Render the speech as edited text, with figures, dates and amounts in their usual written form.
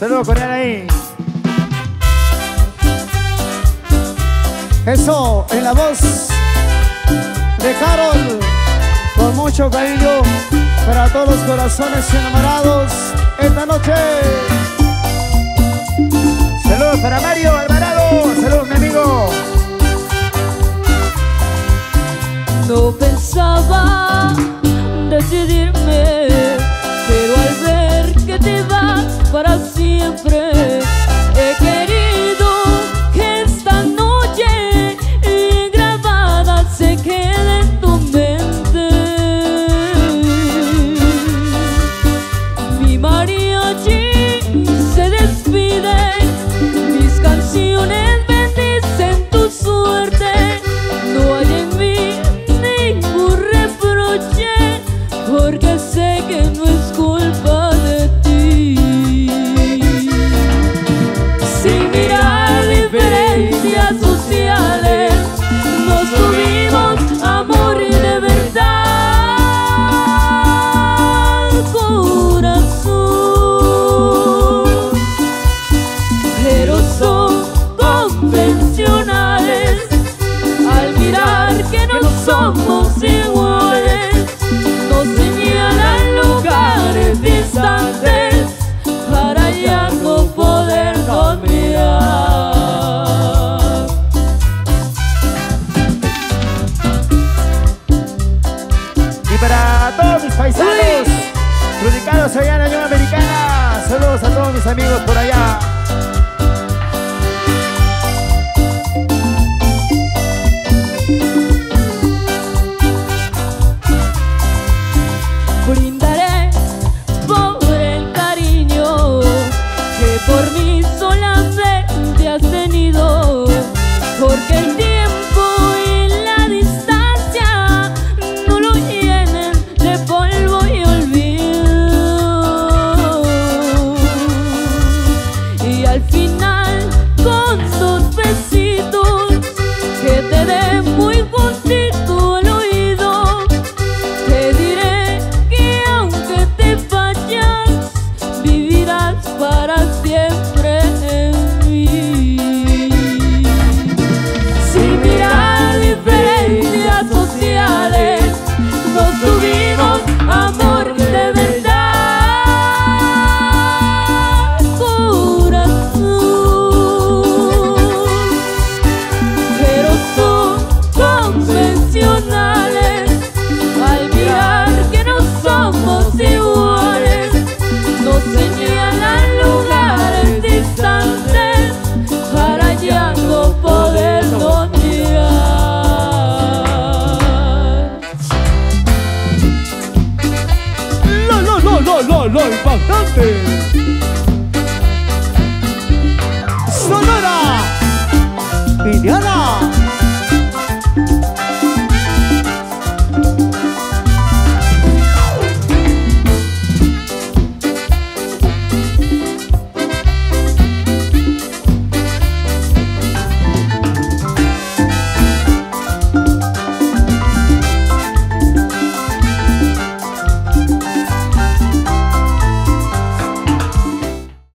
Saludos coreanos ahí. Eso, en la voz de Carol, con mucho cariño para todos los corazones enamorados esta noche. Saludos para Mario Alvarado, saludos mi amigo. No pensaba decidirme, pero al ver que te vas para siempre, he querido que esta noche grabada se quede en tu mente. Mi mariachi se despide, mis canciones bendicen tu suerte. No hay en mí ningún reproche, porque sé que no es culpa de ti. Sin mirar diferencias sociales, nos tuvimos amor de verdad, corazón. Pero son convencionales al mirar que no somos iguales. Nos señalan lugares distantes para ya no podernos mirar. Y para todos mis paisanos radicados allá en la Unión Americana, saludos a todos mis amigos por allá. Brindaré por el cariño que por mí solamente has tenido, porque el tiempo y la distancia no lo llenen de polvo y olvido. Y al final con tus besitos que te dé muy justito al oído, te diré que aunque te vayas, vivirás para siempre en mí. Sin mirar diferencias sociales, nos tuvimos amor de verdad, corazón. Pero son convencionales al mirar que no somos iguales. Nos señalan lugares distantes para ya no podernos mirar. Lo importante.